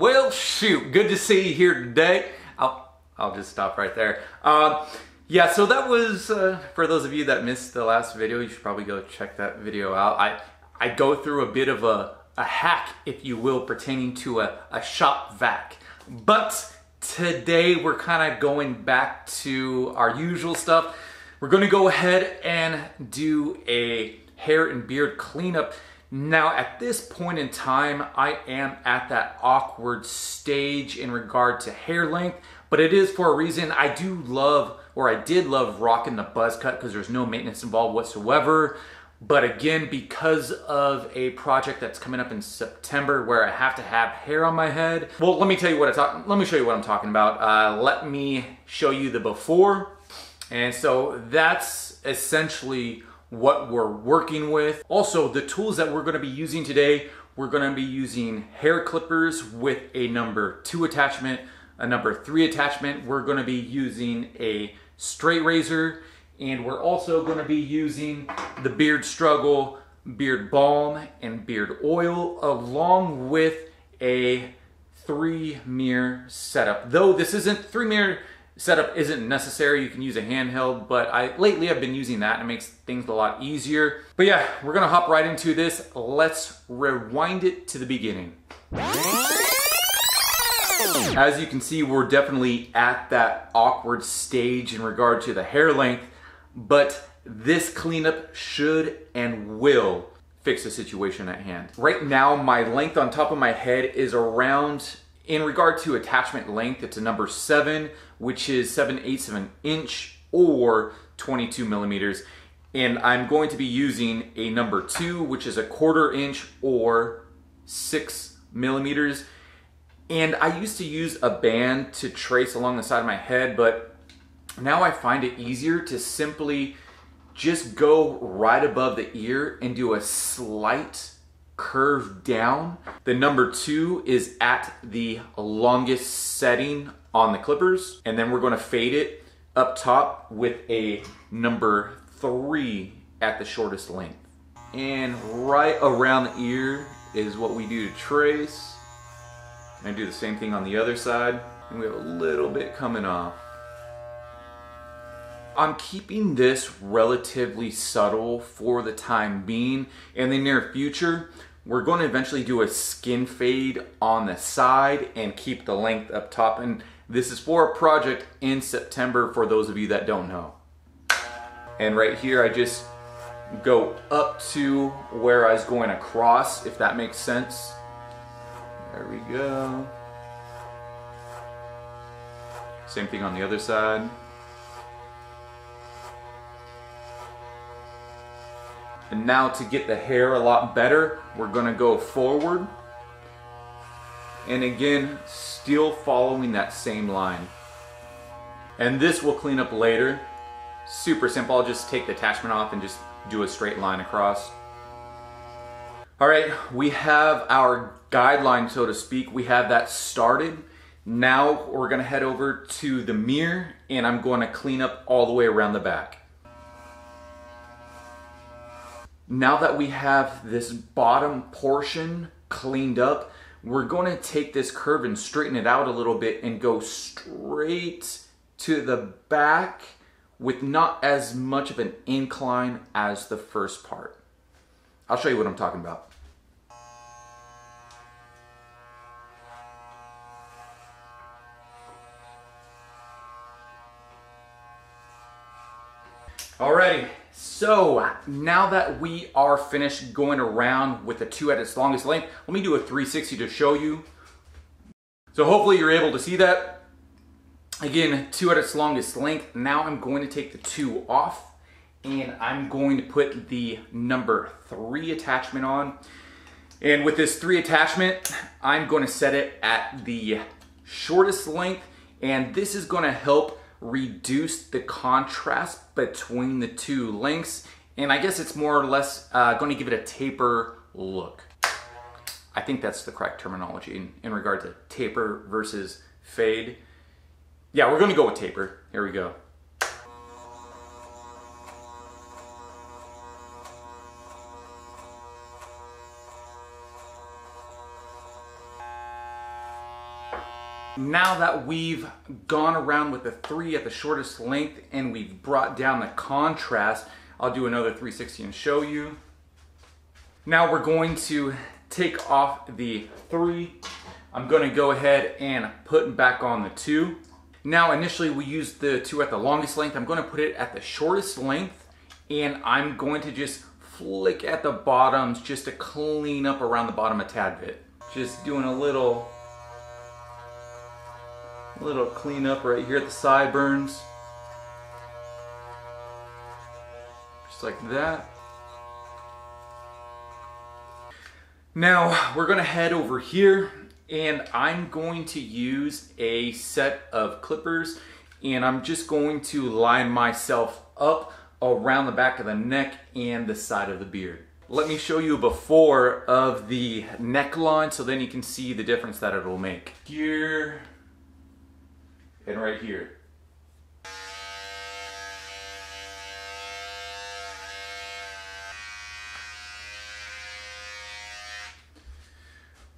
Well, shoot, good to see you here today. I'll just stop right there. Yeah, so that was, for those of you that missed the last video, you should probably go check that video out. I go through a bit of a hack, if you will, pertaining to a shop vac. But today we're kind of going back to our usual stuff. We're going to go ahead and do a hair and beard cleanup. Now at this point in time, I am at that awkward stage in regard to hair length, but it is for a reason. I did love rocking the buzz cut because there's no maintenance involved whatsoever. But again, because of a project that's coming up in September where I have to have hair on my head. Well, let me show you what I'm talking about. Let me show you the before. And so that's essentially what we're working with. Also, the tools that we're going to be using today, we're going to be using hair clippers with a number 2 attachment, a number 3 attachment. We're going to be using a straight razor, and we're also going to be using the Beard Struggle beard balm and beard oil, along with a 3-mirror setup. Though this isn't 3-mirror setup isn't necessary, you can use a handheld, but lately I've been using that and it makes things a lot easier. But yeah, we're gonna hop right into this. Let's rewind it to the beginning. As you can see, we're definitely at that awkward stage in regard to the hair length, but this cleanup should and will fix the situation at hand. Right now, my length on top of my head is around, in regard to attachment length, it's a number 7, which is 7/8 of an inch or 22 millimeters. And I'm going to be using a number 2, which is a 1/4 inch or 6 millimeters. And I used to use a band to trace along the side of my head, but now I find it easier to simply just go right above the ear and do a slight curve down. The number 2 is at the longest setting on the clippers, and then we're going to fade it up top with a number 3 at the shortest length. And right around the ear is what we do to trace. And do the same thing on the other side, and we have a little bit coming off. I'm keeping this relatively subtle for the time being. In the near future, we're going to eventually do a skin fade on the side and keep the length up top. And this is for a project in September for those of you that don't know. And right here, I just go up to where I was going across, if that makes sense. There we go. Same thing on the other side. And now to get the hair a lot better, we're going to go forward. And again, still following that same line. And this will clean up later. Super simple. I'll just take the attachment off and just do a straight line across. All right, we have our guideline, so to speak. We have that started. Now we're going to head over to the mirror, and I'm going to clean up all the way around the back. Now that we have this bottom portion cleaned up, we're going to take this curve and straighten it out a little bit and go straight to the back with not as much of an incline as the first part. I'll show you what I'm talking about. Alrighty, so now that we are finished going around with the 2 at its longest length, let me do a 360 to show you. So hopefully you're able to see that. Again, 2 at its longest length. Now I'm going to take the 2 off, and I'm going to put the number 3 attachment on. And with this 3 attachment, I'm going to set it at the shortest length, and this is going to help reduce the contrast between the 2 lengths, and I guess it's more or less going to give it a taper look. I think that's the correct terminology in regard to taper versus fade. Yeah, we're going to go with taper. Here we go. Now that we've gone around with the 3 at the shortest length and we've brought down the contrast, I'll do another 360 and show you. Now we're going to take off the 3. I'm going to go ahead and put back on the 2. Now initially we used the 2 at the longest length. I'm going to put it at the shortest length and I'm going to just flick at the bottoms just to clean up around the bottom a tad bit. Just doing a little cleanup right here at the sideburns. Just like that. Now we're going to head over here and I'm going to use a set of clippers and I'm just going to line myself up around the back of the neck and the side of the beard. Let me show you before of the neckline so then you can see the difference that it will make. Here and right here.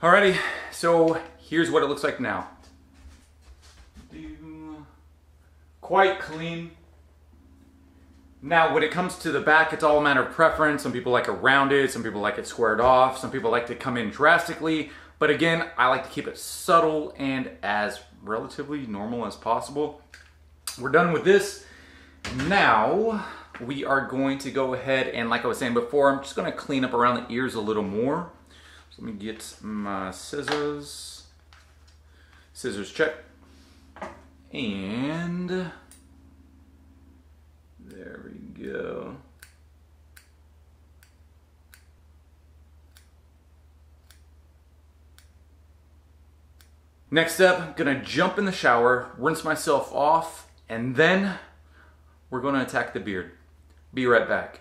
Alrighty, so here's what it looks like now. Quite clean. Now when it comes to the back, it's all a matter of preference. Some people like it rounded, some people like it squared off, some people like to come in drastically, but again, I like to keep it subtle and as relatively normal as possible. We're done with this. Now we are going to go ahead and, like I was saying before, I'm just going to clean up around the ears a little more. So let me get my scissors. Scissors check. And there we go. Next up, I'm gonna jump in the shower, rinse myself off, and then we're gonna attack the beard. Be right back.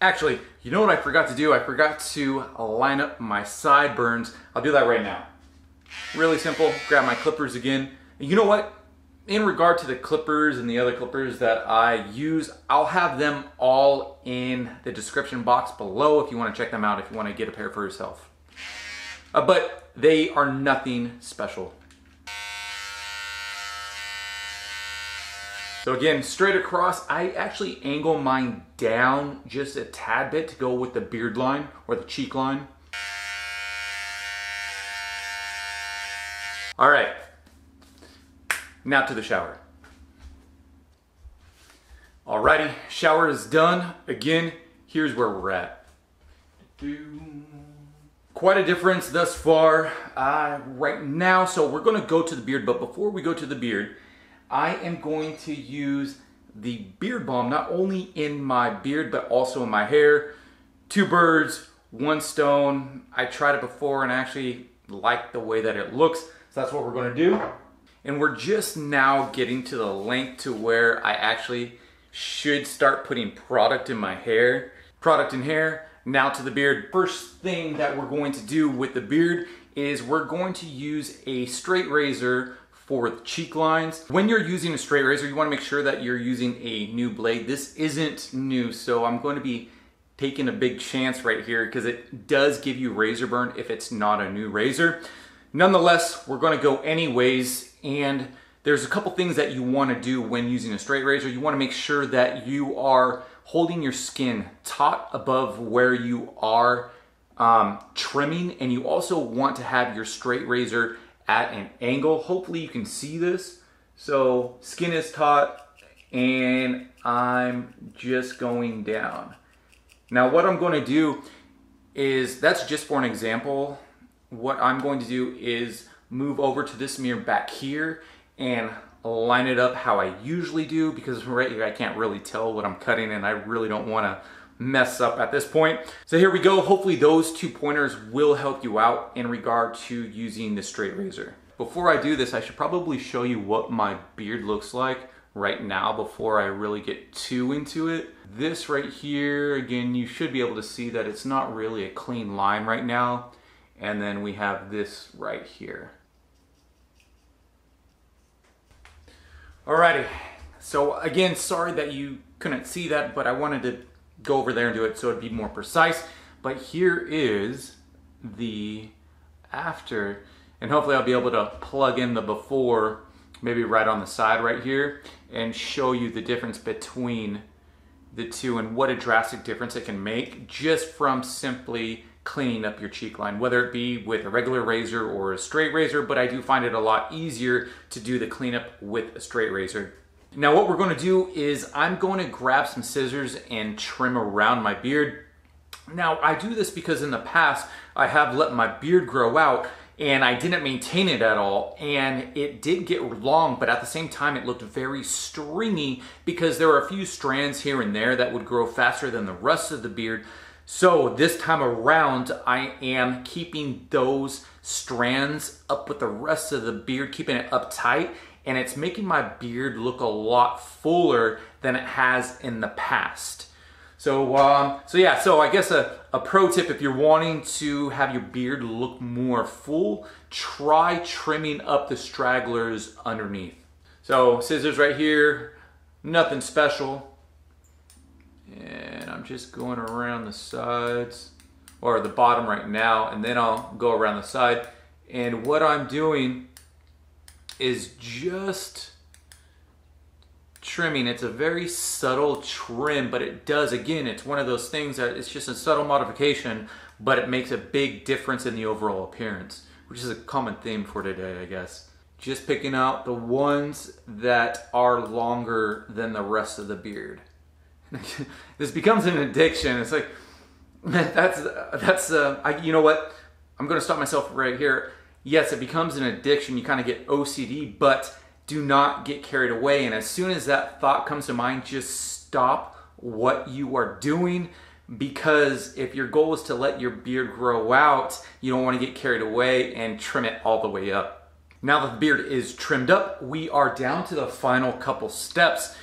Actually, you know what I forgot to do? I forgot to line up my sideburns. I'll do that right now. Really simple. Grab my clippers again. And you know what? In regard to the clippers and the other clippers that I use, I'll have them all in the description box below if you want to check them out, if you want to get a pair for yourself. But they are nothing special. So again, straight across, I actually angle mine down just a tad bit to go with the beard line or the cheek line. All right, now to the shower. Alrighty, shower is done. Again, here's where we're at. Quite a difference thus far right now. So we're gonna go to the beard, but before we go to the beard, I am going to use the beard balm, not only in my beard, but also in my hair. Two birds, one stone. I tried it before and I actually like the way that it looks. So that's what we're gonna do. And we're just now getting to the length to where I actually should start putting product in my hair. Product in hair, now to the beard. First thing that we're going to do with the beard is we're going to use a straight razor for the cheek lines. When you're using a straight razor, you want to make sure that you're using a new blade. This isn't new, so I'm going to be taking a big chance right here because it does give you razor burn if it's not a new razor. Nonetheless, we're going to go anyways, and there's a couple things that you want to do when using a straight razor. You want to make sure that you are holding your skin taut above where you are trimming, and you also want to have your straight razor at an angle. Hopefully you can see this. So skin is taut and I'm just going down. Now what I'm going to do is, that's just for an example, what I'm going to do is move over to this mirror back here and line it up how I usually do, because right here I can't really tell what I'm cutting and I really don't want to mess up at this point. So here we go. Hopefully those two pointers will help you out in regard to using the straight razor. Before I do this, I should probably show you what my beard looks like right now before I really get too into it. This right here, again, you should be able to see that it's not really a clean line right now. And then we have this right here. Alrighty, so again, sorry that you couldn't see that, but I wanted to go over there and do it so it'd be more precise. But here is the after. And hopefully I'll be able to plug in the before, maybe right on the side right here, and show you the difference between the two and what a drastic difference it can make just from simply cleaning up your cheek line, whether it be with a regular razor or a straight razor, but I do find it a lot easier to do the cleanup with a straight razor. Now what we're going to do is I'm going to grab some scissors and trim around my beard. Now I do this because in the past I have let my beard grow out and I didn't maintain it at all, and it did get long, but at the same time it looked very stringy because there were a few strands here and there that would grow faster than the rest of the beard. So this time around I am keeping those strands up with the rest of the beard, keeping it up tight, and it's making my beard look a lot fuller than it has in the past. So I guess a pro tip, if you're wanting to have your beard look more full, try trimming up the stragglers underneath. So scissors right here, nothing special. And I'm just going around the sides, or the bottom right now, and then I'll go around the side. And what I'm doing is just trimming. It's a very subtle trim, but it does, again, it's one of those things that it's just a subtle modification, but it makes a big difference in the overall appearance, which is a common theme for today, I guess. Just picking out the ones that are longer than the rest of the beard. This becomes an addiction. It's like, you know what? I'm gonna stop myself right here. Yes, it becomes an addiction. You kind of get OCD, but do not get carried away. And as soon as that thought comes to mind, just stop what you are doing, because if your goal is to let your beard grow out, you don't want to get carried away and trim it all the way up. Now that the beard is trimmed up, we are down to the final couple steps.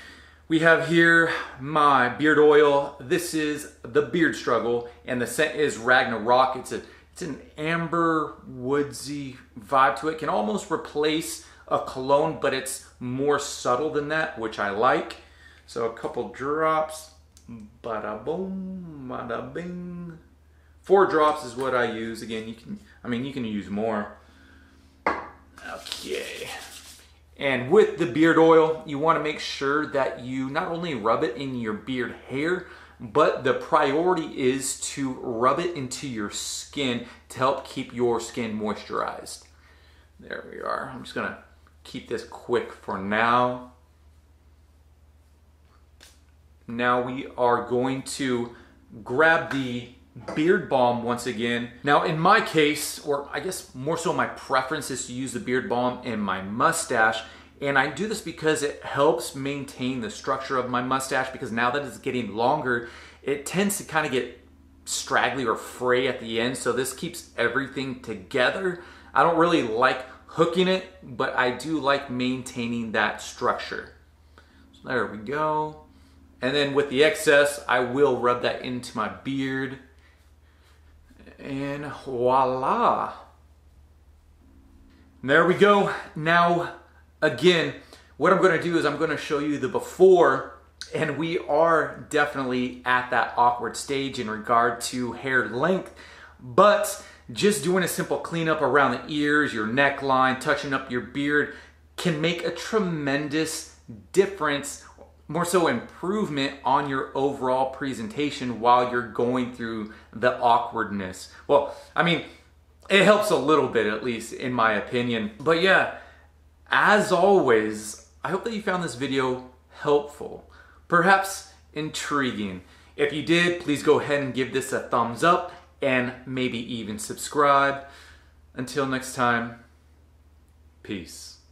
We have here my beard oil. This is the Beard Struggle, and the scent is Ragnarok. It's an amber woodsy vibe to it. It can almost replace a cologne, but it's more subtle than that, which I like. So a couple drops, bada boom, bada bing. 4 drops is what I use. Again, you can use more. Okay. And with the beard oil, you want to make sure that you not only rub it in your beard hair, but the priority is to rub it into your skin to help keep your skin moisturized. There we are. I'm just gonna keep this quick for now. Now we are going to grab the beard balm once again. Now in my case, or I guess more so my preference, is to use the beard balm in my mustache. And I do this because it helps maintain the structure of my mustache, because now that it's getting longer, it tends to kind of get straggly or fray at the end. So this keeps everything together. I don't really like hooking it, but I do like maintaining that structure. So there we go. And then with the excess, I will rub that into my beard. And voila. And there we go. Now, again, what I'm gonna do is I'm gonna show you the before, and we are definitely at that awkward stage in regard to hair length, but just doing a simple cleanup around the ears, your neckline, touching up your beard can make a tremendous difference, more so improvement on your overall presentation while you're going through the awkwardness. Well, I mean, it helps a little bit, at least in my opinion. But yeah, as always, I hope that you found this video helpful, perhaps intriguing. If you did, please go ahead and give this a thumbs up, and maybe even subscribe. Until next time, peace.